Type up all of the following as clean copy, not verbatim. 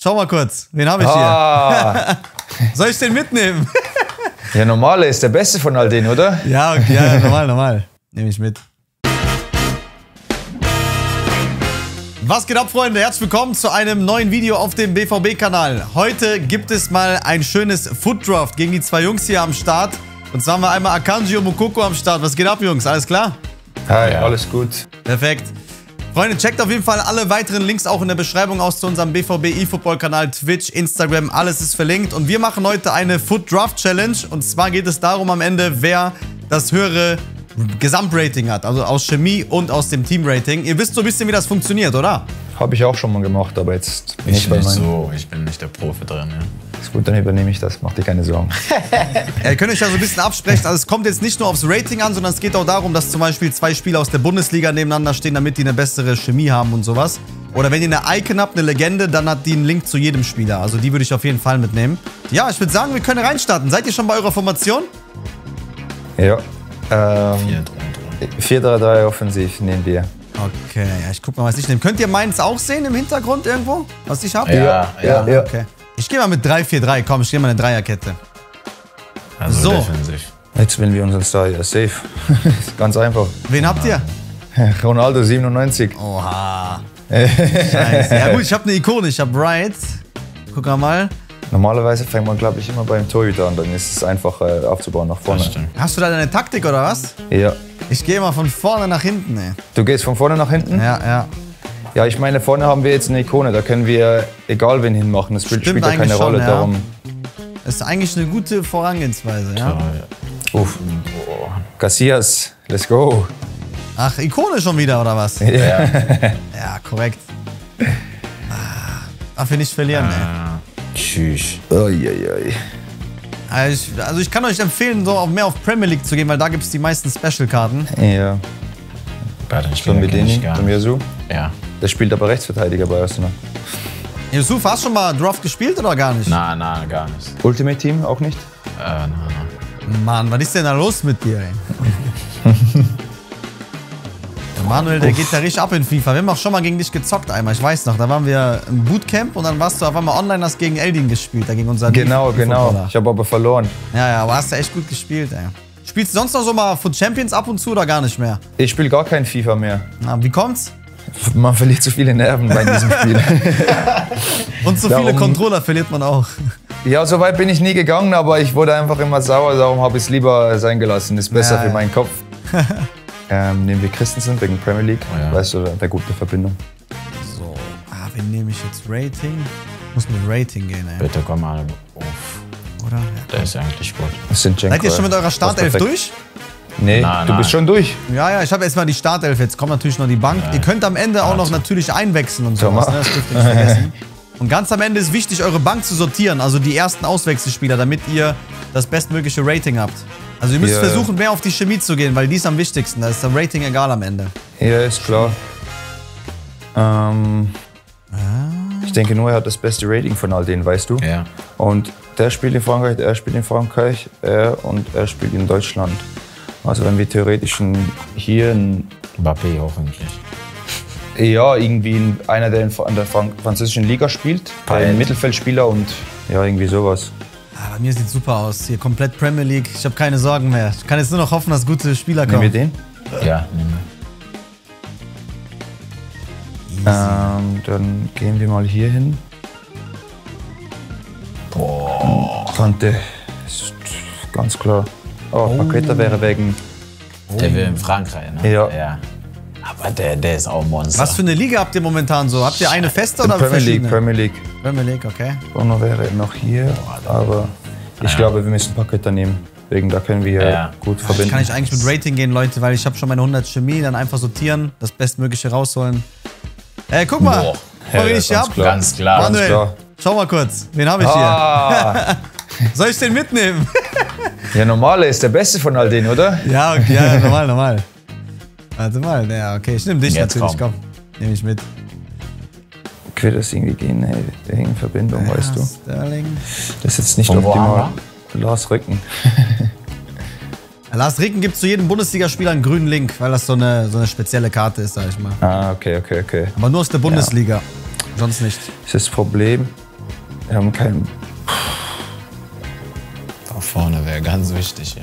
Schau mal kurz, wen habe ich hier? Soll ich den mitnehmen? Ja, normale ist der beste von all denen, oder? Ja, okay, ja, normal. Nehme ich mit. Was geht ab, Freunde? Herzlich willkommen zu einem neuen Video auf dem BVB-Kanal. Heute gibt es mal ein schönes Footdraft gegen die zwei Jungs hier am Start. Und zwar haben wir einmal Akanji und Moukoko am Start. Was geht ab, Jungs? Alles klar? Hi, alles gut. Perfekt. Freunde, checkt auf jeden Fall alle weiteren Links auch in der Beschreibung aus zu unserem BVB-E-Football-Kanal, Twitch, Instagram, alles ist verlinkt. Und wir machen heute eine Foot-Draft-Challenge. Und zwar geht es darum am Ende, wer das höhere Gesamtrating hat. Also aus Chemie und aus dem Team-Rating. Ihr wisst so ein bisschen, wie das funktioniert, oder? Habe ich auch schon mal gemacht, aber jetzt ich bin nicht der Profi drin. Ja. Ist gut, dann übernehme ich das, mach dir keine Sorgen. Ihr könnt euch ja so ein bisschen absprechen, also es kommt jetzt nicht nur aufs Rating an, sondern es geht auch darum, dass zum Beispiel zwei Spieler aus der Bundesliga nebeneinander stehen, damit die eine bessere Chemie haben und sowas. Oder wenn ihr eine Icon habt, eine Legende, dann hat die einen Link zu jedem Spieler, also die würde ich auf jeden Fall mitnehmen. Ja, ich würde sagen, wir können reinstarten. Seid ihr schon bei eurer Formation? Ja, 4-3-3 offensiv nehmen wir. Okay, ja, ich guck mal, was ich nehme. Könnt ihr meins auch sehen im Hintergrund irgendwo, was ich habe? Ja. Okay. Ich gehe mal mit 3-4-3, komm, ich gehe mal in eine Dreierkette. Also so. Defensiv. Jetzt wählen wir unseren Star, ja, safe. Ganz einfach. Wen habt ihr? Ronaldo, 97. Oha. Scheiße. Ja gut, ich habe eine Ikone, ich habe Wright. Guck mal. Normalerweise fängt man, glaube ich, immer beim Torhüter an, dann ist es einfacher aufzubauen nach vorne. Hast du da deine Taktik oder was? Ja. Ich gehe mal von vorne nach hinten, ey. Du gehst von vorne nach hinten? Ja, ja. Ja, ich meine, vorne haben wir jetzt eine Ikone, da können wir egal wen hinmachen, das spielt ja keine Rolle. Darum. Das ist eigentlich eine gute Vorangehensweise, ja? Ja. Uff. Garcias, let's go. Ach, Ikone schon wieder, oder was? Ja. Ja, korrekt. Darf ich nicht verlieren, ey. Tschüss. Uiuiui. Also ich kann euch empfehlen, so mehr auf Premier League zu gehen, weil da gibt es die meisten Special-Karten. Ja. Bei den Spielern kenne ich gar nicht. Ja. Der spielt aber Rechtsverteidiger bei Arsenal. Yusuf, hast du schon mal Draft gespielt oder gar nicht? Nein, gar nicht. Ultimate Team auch nicht? Nein. Mann, was ist denn da los mit dir, ey? Der Manuel, der geht da richtig ab in FIFA. Wir haben auch schon mal gegen dich gezockt einmal, ich weiß noch. Da waren wir im Bootcamp und dann warst du auf einmal online, hast gegen Eldin gespielt, da gegen unseren Genau. Ich habe aber verloren. Ja, aber hast du echt gut gespielt, ey. Spielst du sonst noch so mal von Champions ab und zu oder gar nicht mehr? Ich spiele gar kein FIFA mehr. Na, wie kommt's? Man verliert zu viele Nerven bei diesem Spiel. Und zu viele Controller verliert man auch. Ja, so weit bin ich nie gegangen, aber ich wurde einfach immer sauer, darum habe ich es lieber sein gelassen. Ist besser für meinen Kopf. Nehmen wir Christensen wegen Premier League. Oh, ja. Weißt du, der gute Verbindung. So, wen nehme ich jetzt? Rating? Ich muss mit Rating gehen, ey. Bitte komm mal auf. Oder? Ja, der ist eigentlich gut. Sinchenko, seid ihr schon mit eurer Startelf durch? Nee, du bist schon durch. Ja, ich habe erstmal die Startelf, jetzt kommt natürlich noch die Bank. Ihr könnt am Ende auch noch natürlich einwechseln und so. Das dürft ihr nicht vergessen. Und ganz am Ende ist wichtig, eure Bank zu sortieren, also die ersten Auswechselspieler, damit ihr das bestmögliche Rating habt. Also ihr müsst versuchen, mehr auf die Chemie zu gehen, weil die ist am wichtigsten. Da ist das Rating egal am Ende. Ja, ist klar. Ich denke nur, er hat das beste Rating von all denen, weißt du? Ja. Und der spielt in Frankreich, er spielt in Frankreich, er spielt in Deutschland. Also wenn wir theoretisch hier einen Mbappé hoffentlich. Ja, irgendwie einer, der in der französischen Liga spielt. Ein Mittelfeldspieler und ja, irgendwie sowas. Ah, bei mir sieht super aus. Hier komplett Premier League. Ich habe keine Sorgen mehr. Ich kann jetzt nur noch hoffen, dass gute Spieler kommen. Nehmen wir den? Ja, nehmen wir. Dann gehen wir mal hier hin. Boah. Kanté. Ist ganz klar. Oh, Paqueta wäre wegen... Der will in Frankreich, ne? Ja. Aber der ist auch ein Monster. Was für eine Liga habt ihr momentan so? Habt ihr eine feste oder verschiedene? Premier League, okay. Bono wäre noch hier, aber ich glaube, wir müssen Paqueta nehmen. Deswegen, da können wir gut verbinden. Kann ich eigentlich mit Rating gehen, Leute, weil ich habe schon meine 100 Chemie, dann einfach sortieren, das Bestmögliche rausholen. Ey, guck mal, wen ich hier hab. Ganz klar. Schau mal kurz, wen habe ich hier? Soll ich den mitnehmen? Ja, normale ist der beste von all denen, oder? Ja, okay, ja, normal. Warte mal, ja, okay, ich nehme dich jetzt natürlich, komm. Nehme ich mit. Ich will das irgendwie gehen, ey, wegen Verbindung, weißt du. Sterling. Das ist jetzt nicht optimal. Lars Ricken. Lars Ricken gibt zu jedem Bundesligaspieler einen grünen Link, weil das so eine spezielle Karte ist, sag ich mal. Ah, okay. Aber nur aus der Bundesliga, sonst nicht. Das ist das Problem. Wir haben keinen. Da vorne wäre ganz wichtig, ja.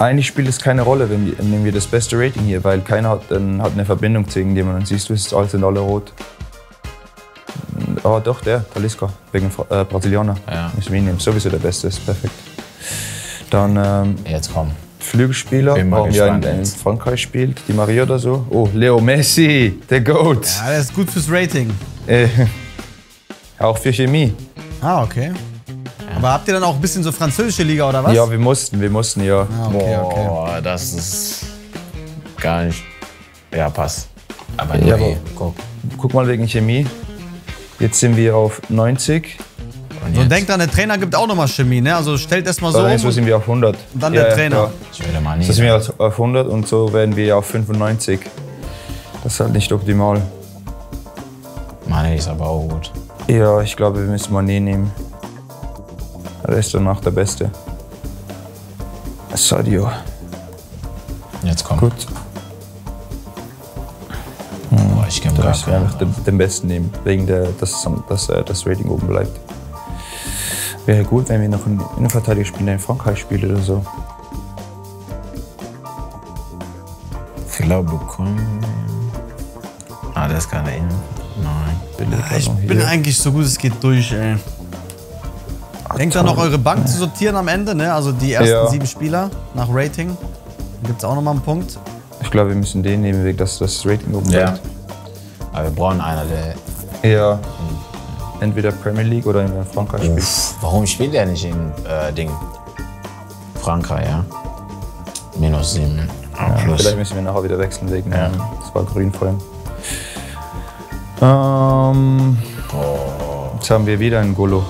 Eigentlich spielt es keine Rolle, wenn wir das beste Rating hier, weil keiner hat eine Verbindung gegen jemanden. Und siehst du, es ist alles in alle rot. Oh doch, der, Talisca, wegen Brasilianer. Ja. Müssen wir ihn nehmen, sowieso der Beste ist, perfekt. Dann jetzt komm. Flügelspieler, der in Frankreich spielt, Di Maria oder so. Oh, Leo Messi, der Goat. Ja, der ist gut fürs Rating. Auch für Chemie. Ah, okay. Aber habt ihr dann auch ein bisschen so französische Liga oder was? Ja, wir mussten ja. Ah, okay, okay. Boah, das ist gar nicht. Ja, passt. Aber ja, nee. Guck mal wegen Chemie. Jetzt sind wir auf 90. Und denkt dran, der Trainer gibt auch nochmal Chemie, ne? Also stellt erstmal so. Also, so sind wir auf 100. Und dann ja, der Trainer. Ja. Ich will mal nie. So sind wir auf 100 und so werden wir auf 95. Das ist halt nicht optimal. Mann, ist aber auch gut. Ja, ich glaube, wir müssen Mané nehmen. Er ist danach der Beste. Sadio. Jetzt kommt. Gut. Boah, ich gebe gar keinen. Einfach den Besten nehmen, wegen der, dass das Rating oben bleibt. Wäre gut, wenn wir noch einen Innenverteidiger spielen, der in Frankreich spielt oder so. Ich glaube, ah, der ist gerade innen. Nein. Ich bin eigentlich so gut, es geht durch, ey. Denkt dran, noch eure Bank zu sortieren am Ende, ne? Also die ersten 7 Spieler nach Rating. Dann gibt es auch nochmal einen Punkt. Ich glaube, wir müssen den nehmen, wegen dass das Rating oben bleibt. Aber wir brauchen einer, der... Ja. Entweder Premier League oder in Frankreich spielt. Warum spielt er nicht in Frankreich, ja? -7. Ja, vielleicht müssen wir nachher wieder wechseln wegen. Ja. Das war grün vorhin. Jetzt haben wir wieder einen Golo.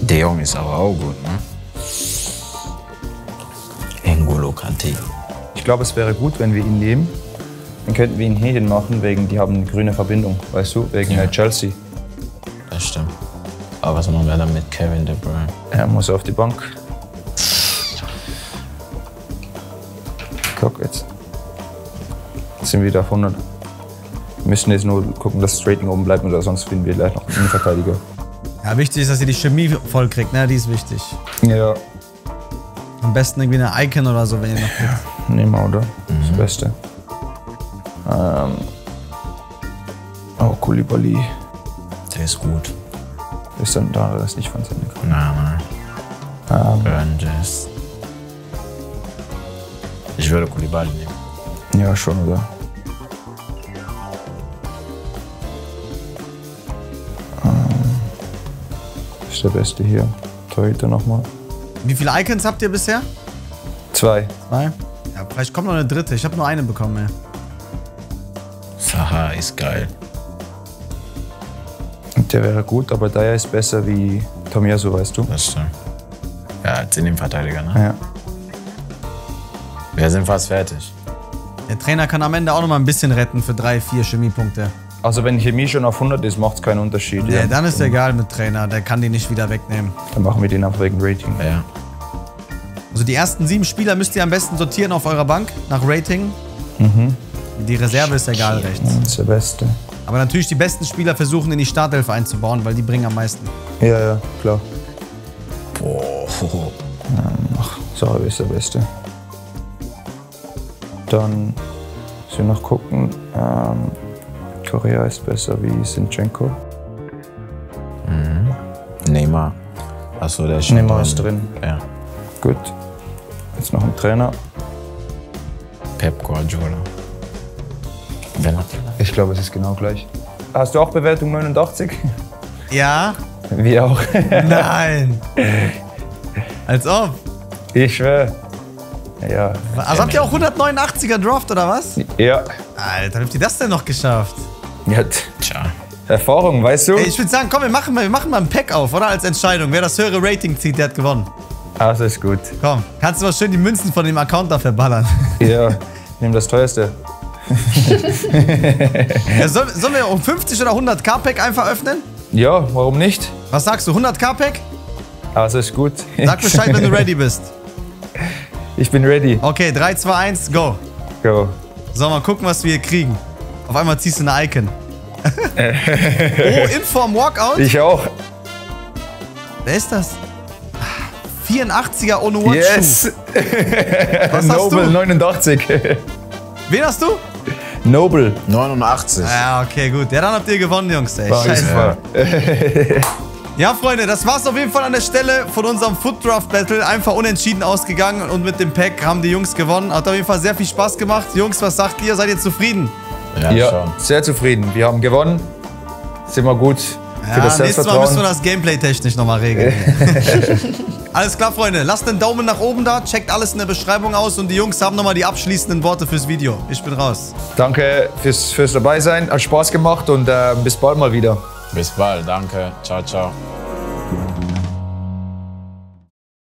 De Jong ist aber auch gut, ne? Engolo Kanté. Ich glaube, es wäre gut, wenn wir ihn nehmen. Dann könnten wir ihn hinten machen, wegen die haben eine grüne Verbindung, weißt du, wegen Chelsea. Das stimmt. Aber was machen wir dann mit Kevin De Bruyne? Er muss auf die Bank. Guck jetzt. Jetzt sind wir wieder auf 100. Wir müssen jetzt nur gucken, dass das Rating oben bleibt, oder sonst finden wir gleich noch einen Verteidiger. Ja, wichtig ist, dass ihr die Chemie voll kriegt, ne? Die ist wichtig. Ja. Am besten irgendwie eine Icon oder so, wenn ihr noch kriegt. Neymar, oder? Das Beste. Oh, Koulibaly. Der ist gut. Ist dann da, das ist nicht von Senegal. Nein. Ich würde Koulibaly nehmen. Ja, schon, oder? Der Beste hier. Torhüter nochmal. Wie viele Icons habt ihr bisher? 2. 2? Ja, vielleicht kommt noch eine dritte. Ich habe nur eine bekommen, ey. Saha ist geil. Der wäre gut, aber Daya ist besser wie Tomiyasu, weißt du? Das stimmt. Ja, als Innenverteidiger, ne? Ja. Wir sind fast fertig. Der Trainer kann am Ende auch noch mal ein bisschen retten für 3, 4 Chemiepunkte. Also wenn Chemie schon auf 100 ist, macht es keinen Unterschied. Ja, dann ist egal mit Trainer, der kann die nicht wieder wegnehmen. Dann machen wir den auch wegen Rating. Ja. Also die ersten 7 Spieler müsst ihr am besten sortieren auf eurer Bank nach Rating. Mhm. Die Reserve ist egal rechts. Das ist der Beste. Aber natürlich die besten Spieler versuchen in die Startelf einzubauen, weil die bringen am meisten. Ja, ja, klar. Boah. Ach, Sarri ist der Beste. Dann müssen wir noch gucken. Korea ist besser wie Sinchenko. Neymar. Achso, der ist schon Neymar ist drin. Ja. Gut. Jetzt noch ein Trainer. Pep Guardiola. Wer noch? Ich glaube, es ist genau gleich. Hast du auch Bewertung 89? Ja. Wir auch. Nein. Als ob. Ich schwöre. Ja. Also habt ihr auch 189er Draft oder was? Ja. Alter, habt ihr das denn noch geschafft? Ja, tja. Erfahrung, weißt du? Ey, ich würde sagen, komm, wir machen mal ein Pack auf, oder? Als Entscheidung. Wer das höhere Rating zieht, der hat gewonnen. Ah, das ist gut. Komm, kannst du mal schön die Münzen von dem Account da verballern. Ja, nimm das teuerste. Ja, sollen wir um 50 oder 100k Pack einfach öffnen? Ja, warum nicht? Was sagst du, 100k Pack? Ah, das ist gut. Sag Bescheid, wenn du ready bist. Ich bin ready. Okay, 3, 2, 1, go. Go. So, mal gucken, was wir hier kriegen. Auf einmal ziehst du eine Icon. Oh, Inform Walkout? Ich auch. Wer ist das? 84er Onowatsuki. Yes. Was Noble hast du? 89. Wen hast du? Noble 89. Ja, okay, gut. Ja, dann habt ihr gewonnen, Jungs. Ey. Scheiße. Ja, Freunde, das war's auf jeden Fall an der Stelle von unserem Foot Draft Battle. Einfach unentschieden ausgegangen und mit dem Pack haben die Jungs gewonnen. Hat auf jeden Fall sehr viel Spaß gemacht. Jungs, was sagt ihr? Seid ihr zufrieden? Ja, schon. Sehr zufrieden. Wir haben gewonnen. Sind wir gut. Ja, für das nächstes Mal müssen wir das Gameplay technisch nochmal regeln. Alles klar, Freunde. Lasst einen Daumen nach oben da. Checkt alles in der Beschreibung aus. Und die Jungs haben nochmal die abschließenden Worte fürs Video. Ich bin raus. Danke fürs Dabeisein. Hat Spaß gemacht und bis bald mal wieder. Bis bald. Danke. Ciao, ciao.